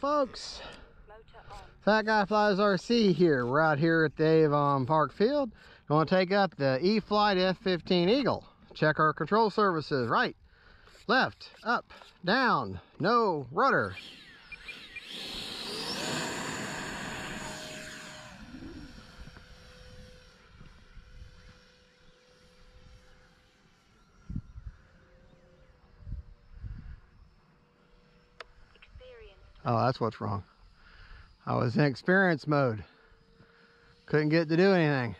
Hello folks, Fat Guy Flies RC here. We're out here at the Avon Park Field. I'm going to take up the E-flite F-15 Eagle. Check our control surfaces: right, left, up, down, no rudder. Oh, that's what's wrong. I was in experience mode. Couldn't get to do anything.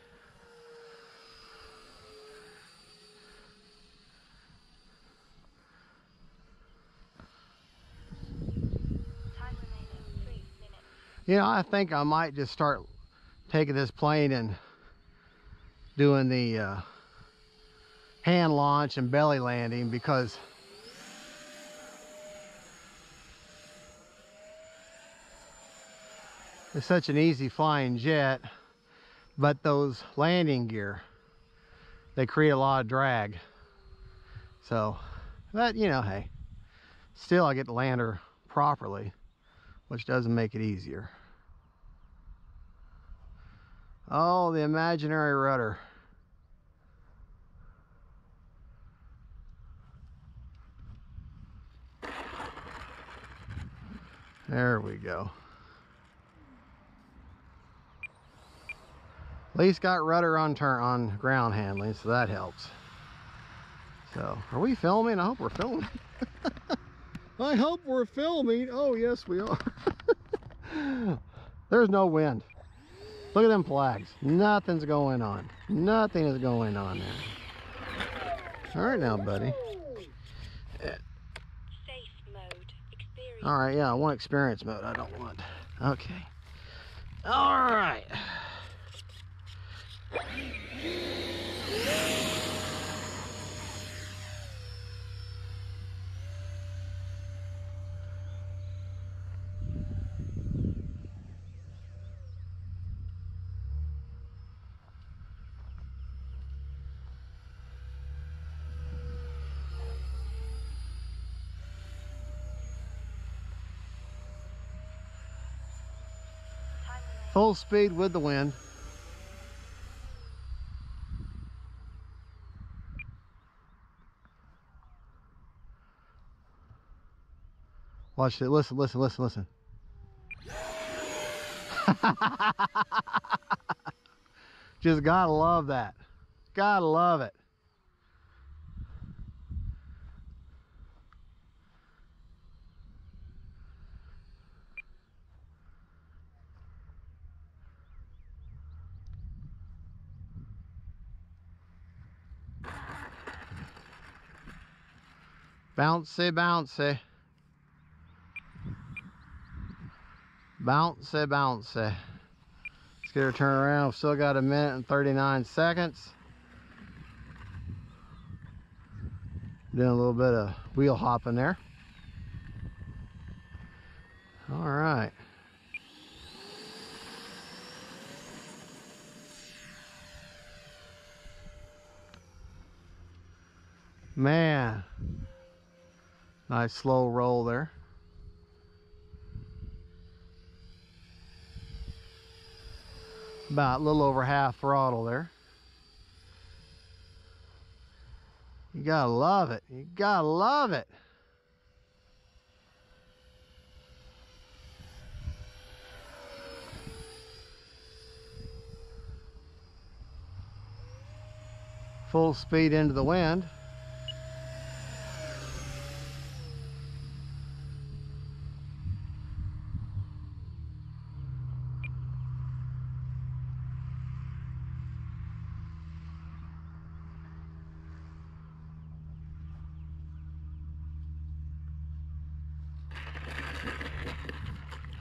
Time remaining 3 minutes. You know, I think I might just start taking this plane and doing the hand launch and belly landing, because it's such an easy flying jet, but those landing gear, they create a lot of drag. So, but you know, hey, still I get to land her properly, which doesn't make it easier. Oh, the imaginary rudder. There we go. At least got rudder on ground handling, so that helps. So, are we filming? I hope we're filming. I hope we're filming. Oh, yes, we are. There's no wind. Look at them flags. Nothing's going on. Nothing is going on there. All right now, buddy. SAFE mode. Experience. All right, yeah, I want experience mode. I don't want. Okay. All right. Full speed with the wind. Watch it. Listen, listen, listen, listen. Just gotta love that. Gotta love it. Bouncy, bouncy. Bouncy, bouncy. Let's get her to turn around. We've still got a minute and 39 seconds. Doing a little bit of wheel hopping there. All right. Man. Nice slow roll there. About a little over half throttle there. You gotta love it. You gotta love it. Full speed into the wind.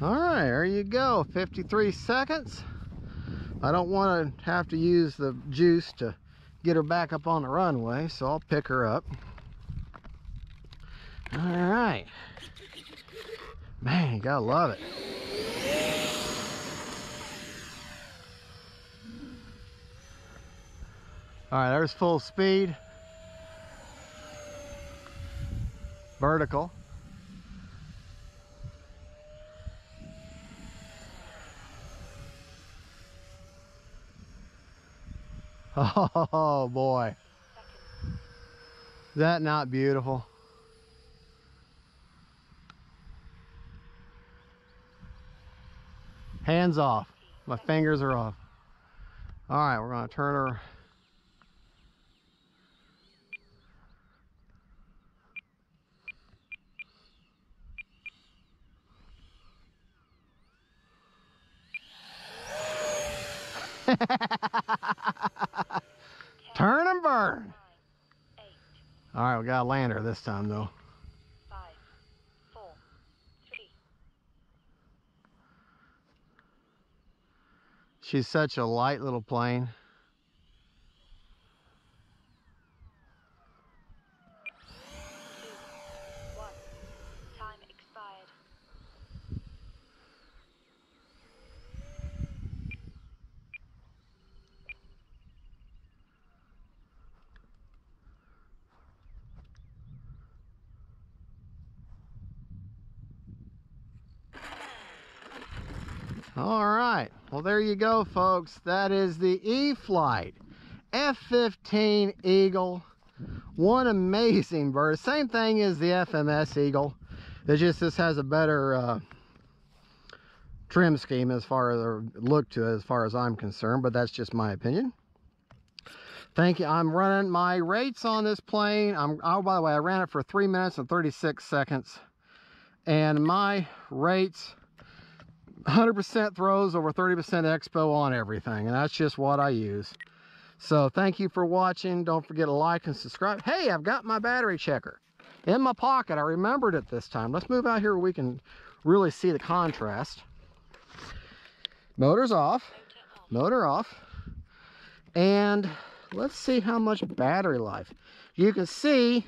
All right, there you go, 53 seconds. I don't want to have to use the juice to get her back up on the runway, so I'll pick her up. All right. Man, you gotta love it. All right, there's full speed. Vertical. Oh boy. Is that not beautiful? Hands off. My fingers are off. All right, we're going to turn her. Turn and burn. All right, we got to land her this time, though. She's such a light little plane. Time expired. All right. Well, there you go, folks. That is the E-flite F-15 Eagle. One amazing bird. Same thing as the FMS Eagle. It's just this has a better trim scheme as far as or look to it, as far as I'm concerned. But that's just my opinion. Thank you. I'm running my rates on this plane. Oh, by the way, I ran it for 3 minutes and 36 seconds, and my rates. 100% throws over 30% expo on everything, and that's just what I use. So thank you for watching. Don't forget to like and subscribe. Hey, I've got my battery checker in my pocket. I remembered it this time. Let's move out here where we can really see the contrast. Motor's off. Motor off. And let's see how much battery life. You can see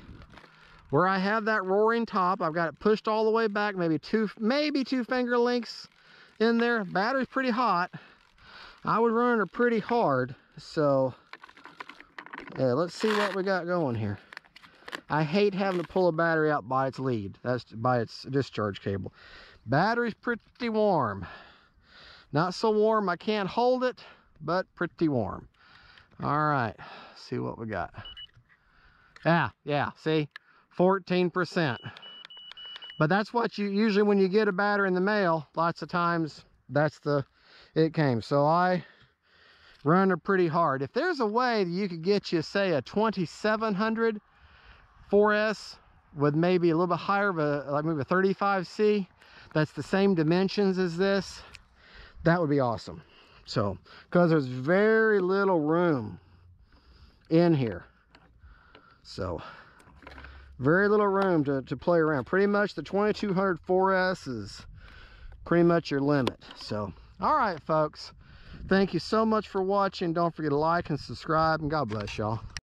where I have that roaring top. I've got it pushed all the way back, maybe two finger lengths in there. Battery's pretty hot. I was running her pretty hard, so yeah, let's see what we got going here. I hate having to pull a battery out by its lead, that's by its discharge cable. Battery's pretty warm. Not so warm I can't hold it, but pretty warm. All right, see what we got. Yeah, see, 14%. But that's what you usually, when you get a battery in the mail, lots of times that's it came. So I run her pretty hard. If there's a way that you could get you, say, a 2700 4S with maybe a little bit higher of a, like maybe a 35C, that's the same dimensions as this, that would be awesome. So, because there's very little room in here. So, very little room to play around. Pretty much the 2200 4S is pretty much your limit. So, all right, folks. Thank you so much for watching. Don't forget to like and subscribe, and God bless y'all.